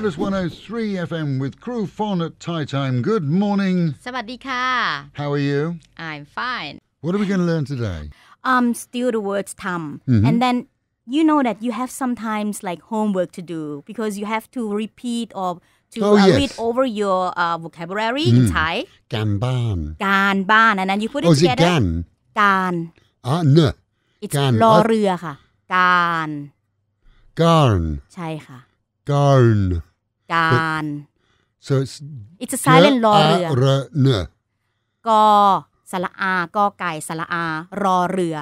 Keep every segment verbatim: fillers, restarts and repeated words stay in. Fabulous one oh three F M with Kru Fon at Thai Time. Good morning. สวัสดีค่ะ. How are you? I'm fine. What are we going to learn today? Um, still the words "tam," mm-hmm. and then you know that you have sometimes like homework to do because you have to repeat or to oh, uh, yes. read over your uh, vocabulary mm. in Thai. Ganban. Ganban, and then you put it oh, is together. It gan? Gan. Ah, no. It's lorua ka. Gan. Garn. Chai ka. Garn. Garn. So it's it's a silent lorua. Go. สระอากอไก่สระอารอเรือ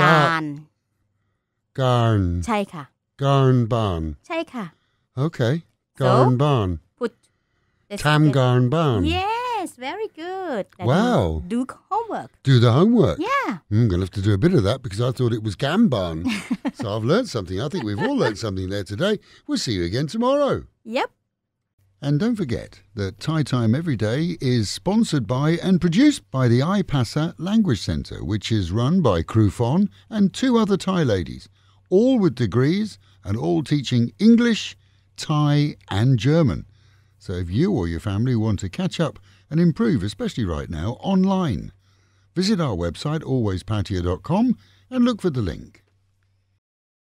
การ garn ใช่ค่ะ garn barn ใช่ค่ะ okay garn barn put tam garn barn yes very good wow do homework do the homework yeah I'm gonna have to do a bit of that because I thought it was gam barn so I've learned something I think we've all learned something there today we'll see you again tomorrow yep And don't forget that Thai Time Every Day is sponsored by and produced by the iPassa Language Centre, which is run by Kru Fon and two other Thai ladies, all with degrees and all teaching English, Thai and German. So if you or your family want to catch up and improve, especially right now, online, visit our website always patia dot com and look for the link.